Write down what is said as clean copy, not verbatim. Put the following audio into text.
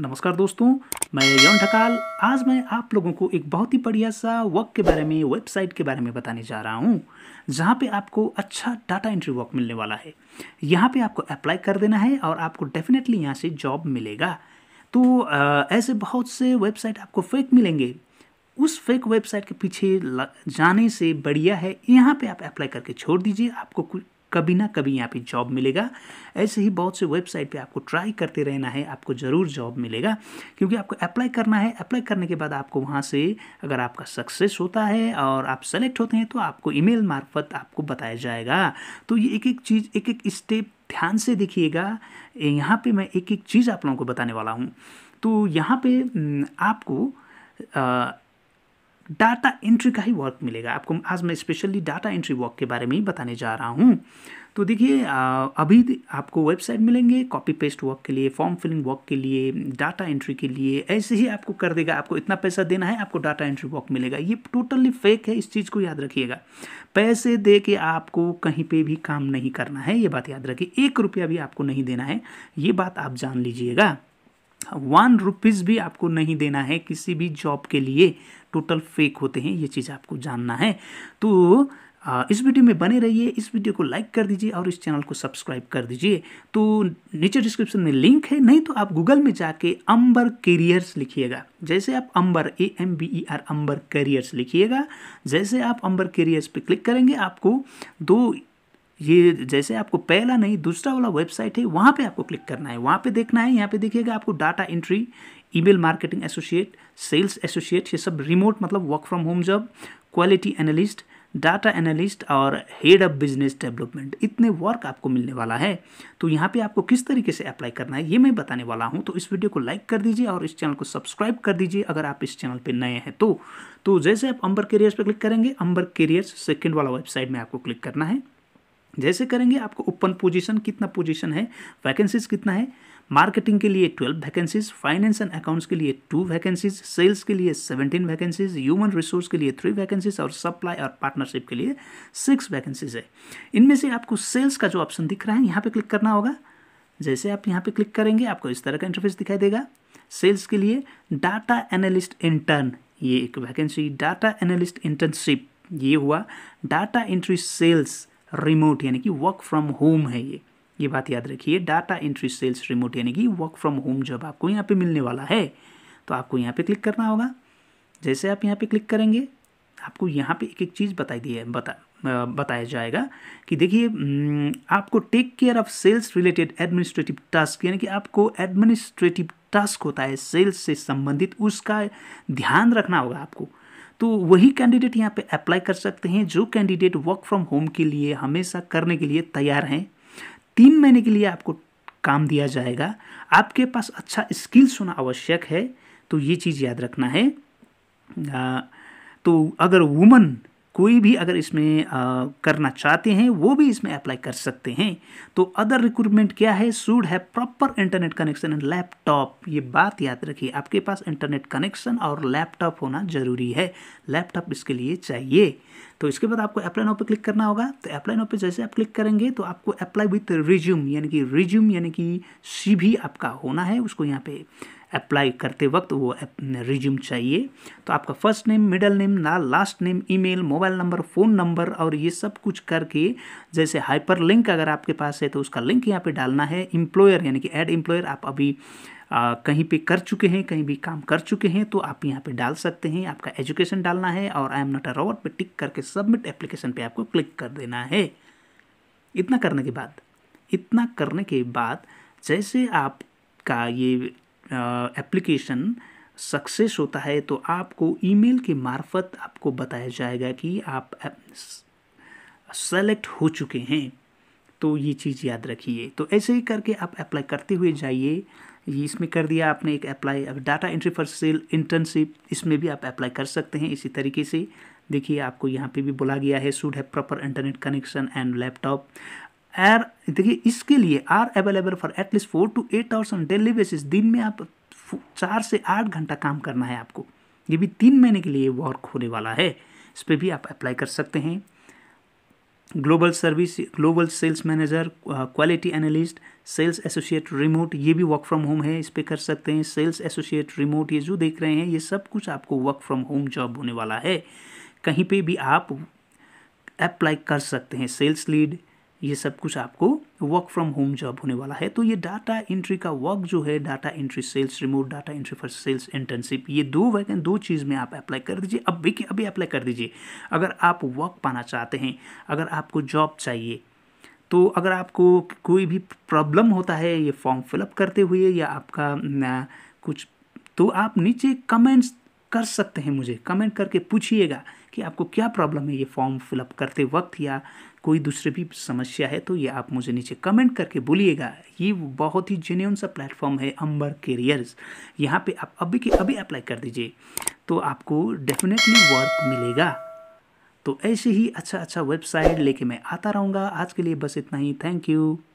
नमस्कार दोस्तों, मैं यवन ढकाल। आज मैं आप लोगों को एक बहुत ही बढ़िया सा वर्क के बारे में, वेबसाइट के बारे में बताने जा रहा हूँ, जहाँ पे आपको अच्छा डाटा एंट्री वर्क मिलने वाला है। यहाँ पे आपको अप्लाई कर देना है और आपको डेफिनेटली यहाँ से जॉब मिलेगा। तो ऐसे बहुत से वेबसाइट आपको फेक मिलेंगे, उस फेक वेबसाइट के पीछे जाने से बढ़िया है यहाँ पर आप अप्लाई करके छोड़ दीजिए, आपको कभी ना कभी यहाँ पे जॉब मिलेगा। ऐसे ही बहुत से वेबसाइट पे आपको ट्राई करते रहना है, आपको ज़रूर जॉब मिलेगा, क्योंकि आपको अप्लाई करना है। अप्लाई करने के बाद आपको वहाँ से, अगर आपका सक्सेस होता है और आप सेलेक्ट होते हैं, तो आपको ईमेल मार्फत आपको बताया जाएगा। तो ये एक एक चीज़, एक एक स्टेप ध्यान से देखिएगा। यहाँ पे मैं एक एक चीज़ आप लोगों को बताने वाला हूँ। तो यहाँ पे आपको डाटा एंट्री का ही वर्क मिलेगा। आपको आज मैं स्पेशली डाटा एंट्री वर्क के बारे में ही बताने जा रहा हूँ। तो देखिए, अभी आपको वेबसाइट मिलेंगे कॉपी पेस्ट वर्क के लिए, फॉर्म फिलिंग वर्क के लिए, डाटा एंट्री के लिए। ऐसे ही आपको कर देगा, आपको इतना पैसा देना है, आपको डाटा एंट्री वर्क मिलेगा। ये टोटली फेक है, इस चीज़ को याद रखिएगा। पैसे दे के आपको कहीं पे भी काम नहीं करना है, ये बात याद रखिए। 1 रुपया भी आपको नहीं देना है, ये बात आप जान लीजिएगा। 1 रुपीज़ भी आपको नहीं देना है किसी भी जॉब के लिए। टोटल फेक होते हैं, ये चीज़ आपको जानना है। तो इस वीडियो में बने रहिए, इस वीडियो को लाइक कर दीजिए और इस चैनल को सब्सक्राइब कर दीजिए। तो नीचे डिस्क्रिप्शन में लिंक है, नहीं तो आप गूगल में जाके अम्बर कैरियर्स लिखिएगा। जैसे आप अम्बर AMBER अम्बर कैरियर्स लिखिएगा। जैसे आप अम्बर कैरियर्स पे क्लिक करेंगे, आपको जैसे आपको पहला नहीं, दूसरा वाला वेबसाइट है, वहाँ पे आपको क्लिक करना है, वहाँ पे देखना है। यहाँ पे देखिएगा, आपको data entry, email marketing associate, sales associate, ये सब रिमोट मतलब work from home job, quality analyst, data analyst और हेड ऑफ बिजनेस डेवलपमेंट, इतने वर्क आपको मिलने वाला है। तो यहाँ पे आपको किस तरीके से अप्लाई करना है, ये मैं बताने वाला हूँ। तो इस वीडियो को लाइक कर दीजिए और इस चैनल को सब्सक्राइब कर दीजिए अगर आप इस चैनल पे नए हैं। तो जैसे आप अम्बर कैरियर्स पर क्लिक करेंगे, अम्बर कैरियर्स सेकेंड वाला वेबसाइट में आपको क्लिक करना है। जैसे करेंगे, आपको ओपन पोजीशन, कितना पोजीशन है, वैकेंसीज कितना है, मार्केटिंग के लिए 12 वैकेंसीज, फाइनेंस एंड अकाउंट्स के लिए 2 वैकेंसीज, सेल्स के लिए 17 वैकेंसीज, ह्यूमन रिसोर्स के लिए 3 वैकेंसीज और सप्लाई और पार्टनरशिप के लिए 6 वैकेंसीज है। इनमें से आपको सेल्स का जो ऑप्शन दिख रहा है, यहाँ पर क्लिक करना होगा। जैसे आप यहाँ पर क्लिक करेंगे, आपको इस तरह का इंटरफेस दिखाई देगा। सेल्स के लिए डाटा एनालिस्ट इंटर्न, ये एक वैकेंसी, डाटा एनालिस्ट इंटर्नशिप, ये हुआ। डाटा एंट्री सेल्स रिमोट यानी कि वर्क फ्रॉम होम है, ये बात याद रखिए। डाटा एंट्री सेल्स रिमोट यानी कि वर्क फ्रॉम होम जॉब आपको यहाँ पे मिलने वाला है। तो आपको यहाँ पे क्लिक करना होगा। जैसे आप यहाँ पे क्लिक करेंगे, आपको यहाँ पे एक एक चीज़ बताया जाएगा कि देखिए, आपको take care of sales related administrative task, यानी कि आपको एडमिनिस्ट्रेटिव टास्क होता है सेल्स से संबंधित, उसका ध्यान रखना होगा आपको। तो वही कैंडिडेट यहाँ पे अप्लाई कर सकते हैं जो कैंडिडेट वर्क फ्रॉम होम के लिए हमेशा करने के लिए तैयार हैं। 3 महीने के लिए आपको काम दिया जाएगा। आपके पास अच्छा स्किल्स होना आवश्यक है, तो ये चीज़ याद रखना है। तो अगर वुमन कोई भी अगर इसमें करना चाहते हैं, वो भी इसमें अप्लाई कर सकते हैं। तो अदर रिक्रूटमेंट क्या है, शुड है proper internet connection and laptop, ये बात याद रखिए। आपके पास इंटरनेट कनेक्शन और लैपटॉप होना ज़रूरी है, लैपटॉप इसके लिए चाहिए। तो इसके बाद आपको अप्लाई नाउ पे क्लिक करना होगा। तो अप्लाई नाउ पे जैसे आप क्लिक करेंगे, तो आपको अप्लाई विथ रिज्यूम, यानी कि CV आपका होना है। उसको यहाँ पे अप्लाई करते वक्त वो रिज्यूम चाहिए। तो आपका first name, middle name, last name, email, mobile number, phone number और ये सब कुछ करके, जैसे हाइपरलिंक अगर आपके पास है तो उसका लिंक यहाँ पे डालना है। एम्प्लॉयर यानी कि ऐड एम्प्लॉयर, आप अभी कहीं पे कर चुके हैं, कहीं भी काम कर चुके हैं, तो आप यहाँ पे डाल सकते हैं। आपका एजुकेशन डालना है और I am not a robot पे टिक करके सबमिट एप्लीकेशन पे आपको क्लिक कर देना है। इतना करने के बाद जैसे आपका ये एप्लीकेशन सक्सेस होता है, तो आपको ईमेल के मार्फत आपको बताया जाएगा कि आप सेलेक्ट हो चुके हैं। तो ये चीज़ याद रखिए। तो ऐसे ही करके आप अप्लाई करते हुए जाइए। ये इसमें कर दिया आपने एक अप्लाई। अब data entry for sale internship, इसमें भी आप अप्लाई कर सकते हैं इसी तरीके से। देखिए, आपको यहाँ पे भी बोला गया है should have proper internet connection and laptop. Are देखिए, इसके लिए are available for at least 4 to 8 hours on daily basis, दिन में आप 4 से 8 घंटा काम करना है आपको। ये भी 3 महीने के लिए वर्क होने वाला है, इस पर भी आप अप्लाई कर सकते हैं। Global service, global sales manager, quality analyst, sales associate remote, ये भी वर्क फ्रॉम होम है, इस पे कर सकते हैं। सेल्स एसोसिएट रिमोट ये जो देख रहे हैं ये सब कुछ आपको वर्क फ्रॉम होम जॉब होने वाला है, कहीं पे भी आप अप्लाई कर सकते हैं। सेल्स लीड ये सब कुछ आपको वर्क फ्रॉम होम जॉब होने वाला है। तो ये डाटा एंट्री का वर्क जो है, data entry sales remote, data entry for sales internship, ये दो चीज़ में आप अप्लाई कर दीजिए, अब देखिए अभी अप्लाई कर दीजिए अगर आप वर्क पाना चाहते हैं, अगर आपको जॉब चाहिए। तो अगर आपको कोई भी प्रॉब्लम होता है ये फॉर्म फिलअप करते हुए या आपका कुछ, तो आप नीचे कमेंट्स कर सकते हैं, मुझे कमेंट करके पूछिएगा कि आपको क्या प्रॉब्लम है ये फॉर्म फिलअप करते वक्त, या कोई दूसरे भी समस्या है तो ये आप मुझे नीचे कमेंट करके बोलिएगा। ये बहुत ही जेन्युइन सा प्लेटफॉर्म है अंबर कैरियर्स, यहाँ पे आप अभी के अभी अप्लाई कर दीजिए तो आपको डेफिनेटली वर्क मिलेगा। तो ऐसे ही अच्छा अच्छा वेबसाइट लेके मैं आता रहूँगा। आज के लिए बस इतना ही, थैंक यू।